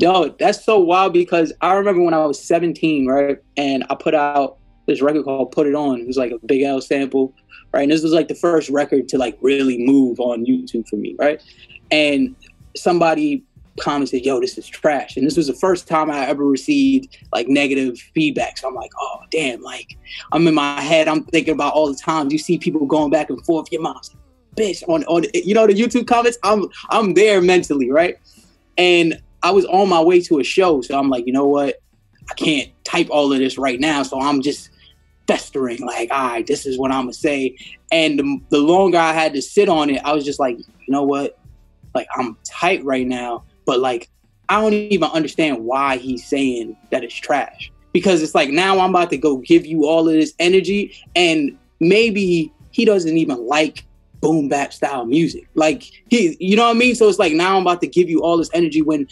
Yo, that's so wild because I remember when I was 17, right? And I put out this record called Put It On. It was like a Big L sample, right? And this was like the first record to like really move on YouTube for me, right? And somebody commented, yo, this is trash. And this was the first time I ever received like negative feedback. So I'm like, oh damn, like I'm in my head, I'm thinking about all the times you see people going back and forth, your mom's like, bitch, on you know, the YouTube comments, I'm there mentally, right? And I was on my way to a show, so I'm like, you know what? I can't type all of this right now, so I'm just festering, like, all right, this is what I'm gonna say. And the longer I had to sit on it, I was just like, you know what? Like, I'm tight right now, but like, I don't even understand why he's saying that it's trash. Because it's like, now I'm about to go give you all of this energy, and maybe he doesn't even like boom bap style music. Like, he, you know what I mean? So it's like, now I'm about to give you all this energy when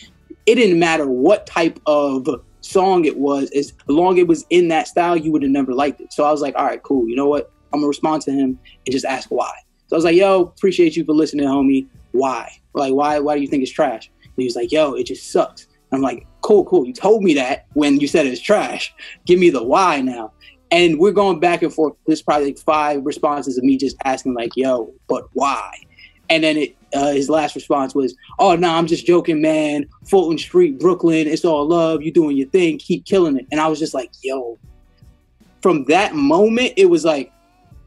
it didn't matter what type of song it was, as long as it was in that style, you would have never liked it. So I was like, all right, cool. You know what? I'm gonna respond to him and just ask why. So I was like, yo, appreciate you for listening, homie. Why? Like, why do you think it's trash? And he was like, yo, it just sucks. And I'm like, cool. You told me that when you said it's trash. Give me the why now. And we're going back and forth. There's probably like 5 responses of me just asking like, yo, but why? And then his last response was, oh, no, I'm just joking, man. Fulton Street, Brooklyn, it's all love. You doing your thing. Keep killing it. And I was just like, yo. From that moment, it was like,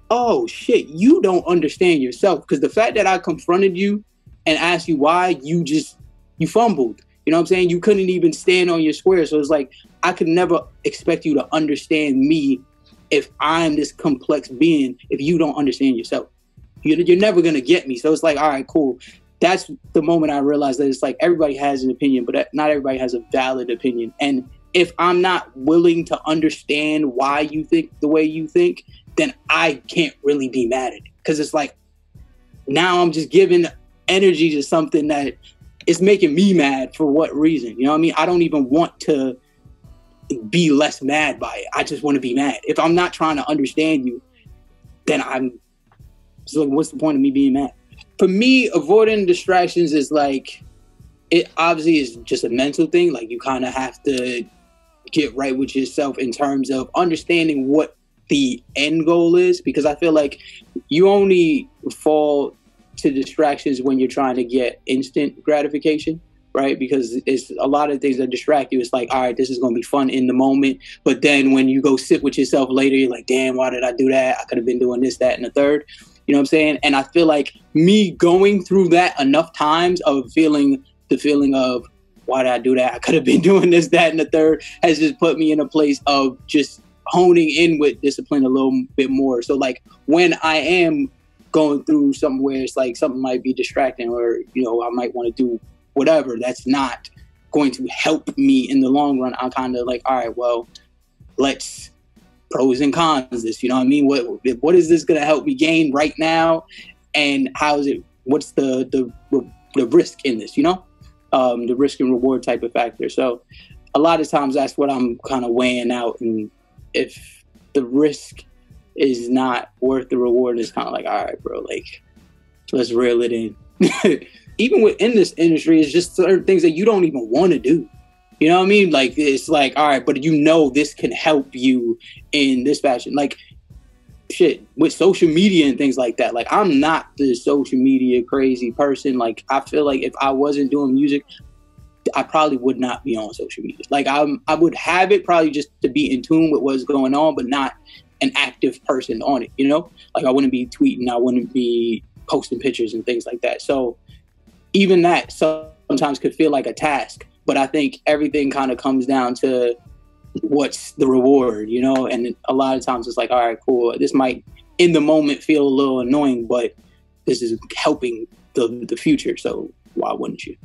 oh, shit, you don't understand yourself. Because the fact that I confronted you and asked you why, you fumbled. You know what I'm saying? You couldn't even stand on your square. So it's like, I could never expect you to understand me if I'm this complex being, if you don't understand yourself. You're never going to get me. So it's like, all right, cool. That's the moment I realized that it's like everybody has an opinion, but not everybody has a valid opinion. And if I'm not willing to understand why you think the way you think, then I can't really be mad at it. Because it's like, now I'm just giving energy to something that is making me mad for what reason? You know what I mean? I don't even want to be less mad by it. I just want to be mad. If I'm not trying to understand you, then I'm... So what's the point of me being mad? For me, avoiding distractions is like, it obviously is just a mental thing. Like, you kind of have to get right with yourself in terms of understanding what the end goal is, because I feel like you only fall to distractions when you're trying to get instant gratification, right? Because it's a lot of things that distract you. It's like, all right, this is going to be fun in the moment. But then when you go sit with yourself later, you're like, damn, why did I do that? I could have been doing this, that, and the third. You know what I'm saying? And I feel like me going through that enough times of feeling the feeling of, why did I do that? I could have been doing this, that, and the third, has just put me in a place of just honing in with discipline a little bit more. So like, when I am going through somewhere, it's like something might be distracting, or, you know, I might want to do whatever that's not going to help me in the long run. I'm kind of like, all right, well, let's pros and cons this, you know what I mean? What is this going to help me gain right now? And how is it, what's the risk in this, you know? The risk and reward type of factor. So a lot of times that's what I'm kind of weighing out. And if the risk is not worth the reward, it's kind of like, all right, bro, like, let's reel it in. Even within this industry, it's just certain things that you don't even want to do. You know what I mean? Like, it's like, all right, but you know this can help you in this fashion. Like, shit, with social media and things like that. Like, I'm not the social media crazy person. Like, I feel like if I wasn't doing music, I probably would not be on social media. Like, I would have it probably just to be in tune with what's going on, but not an active person on it, you know? Like, I wouldn't be tweeting. I wouldn't be posting pictures and things like that. So even that sometimes could feel like a task. But I think everything kind of comes down to what's the reward, you know? And a lot of times it's like, all right, cool. This might, in the moment, feel a little annoying, but this is helping the future. So why wouldn't you?